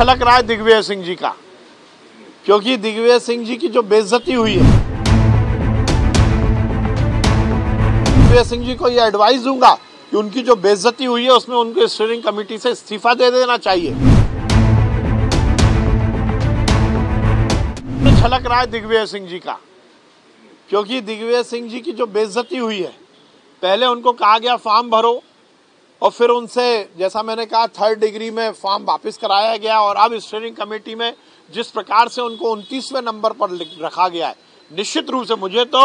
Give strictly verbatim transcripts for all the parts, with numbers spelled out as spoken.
छलक रहा है दिग्विजय सिंह जी का, क्योंकि दिग्विजय सिंह जी की जो बेइज्जती हुई है। दिग्विजय सिंह जी को यह एडवाइस दूंगा कि उनकी जो बेइज्जती हुई है उसमें उनको स्टीयरिंग कमेटी से इस्तीफा दे देना चाहिए। छलक रहा है दिग्विजय सिंह जी का, क्योंकि दिग्विजय सिंह जी की जो बेइज्जती हुई है, पहले उनको कहा गया फॉर्म भरो और फिर उनसे, जैसा मैंने कहा, थर्ड डिग्री में फॉर्म वापस कराया गया और अब स्टीयरिंग कमेटी में जिस प्रकार से उनको उनतीसवें नंबर पर रखा गया है, निश्चित रूप से मुझे तो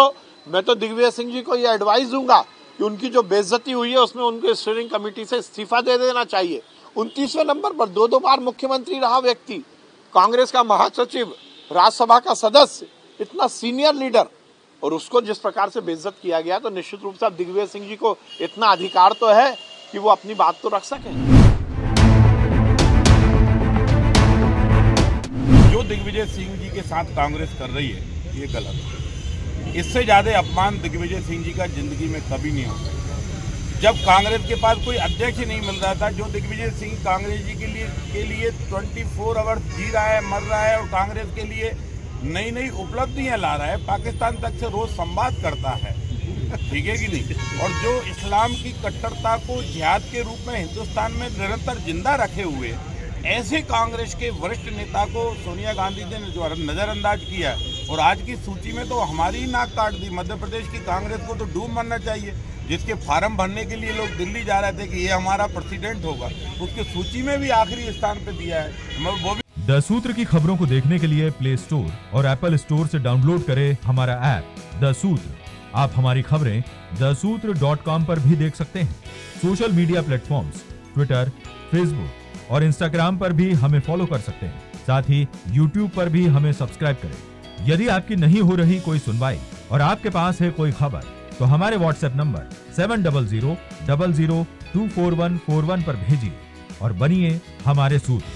मैं तो दिग्विजय सिंह जी को यह एडवाइस दूंगा कि उनकी जो बेइज्जती हुई है उसमें उनको स्टीयरिंग कमेटी से इस्तीफा दे देना चाहिए। उनतीसवें नंबर पर दो दो बार मुख्यमंत्री रहा व्यक्ति, कांग्रेस का महासचिव, राज्यसभा का सदस्य, इतना सीनियर लीडर, और उसको जिस प्रकार से बेइज्जत किया गया, तो निश्चित रूप से दिग्विजय सिंह जी को इतना अधिकार तो है कि वो अपनी बात तो रख सकें। जो दिग्विजय सिंह जी के साथ कांग्रेस कर रही है ये गलत है। इससे ज्यादा अपमान दिग्विजय सिंह जी का जिंदगी में कभी नहीं हो सकता। जब कांग्रेस के पास कोई अध्यक्ष ही नहीं मिल रहा था, जो दिग्विजय सिंह कांग्रेस जी के लिए के लिए चौबीस आवर्स जी रहा है, मर रहा है और कांग्रेस के लिए नई नई उपलब्धियां ला रहा है, पाकिस्तान तक से रोज संवाद करता है, ठीक है कि नहीं, और जो इस्लाम की कट्टरता को जिहाद के रूप में हिंदुस्तान में निरंतर जिंदा रखे हुए, ऐसे कांग्रेस के वरिष्ठ नेता को सोनिया गांधी जी ने जो नज़रअंदाज किया और आज की सूची में तो हमारी ही नाक काट दी। मध्य प्रदेश की कांग्रेस को तो डूब मरना चाहिए, जिसके फार्म भरने के लिए लोग दिल्ली जा रहे थे कि ये हमारा प्रेसिडेंट होगा, उसकी सूची में भी आखिरी स्थान पर दिया है वो भी। द सूत्र की खबरों को देखने के लिए प्ले स्टोर और एप्पल स्टोर से डाउनलोड करें हमारा ऐप द सूत्र। आप हमारी खबरें द सूत्र डॉट कॉम पर भी देख सकते हैं। Social media platforms Twitter, Facebook और इंस्टाग्राम पर भी हमें फॉलो कर सकते हैं। साथ ही यूट्यूब पर भी हमें सब्सक्राइब करें। यदि आपकी नहीं हो रही कोई सुनवाई और आपके पास है कोई खबर, तो हमारे WhatsApp number seven double zero double zero two four one four one पर भेजिए और बनिए हमारे सूत्र।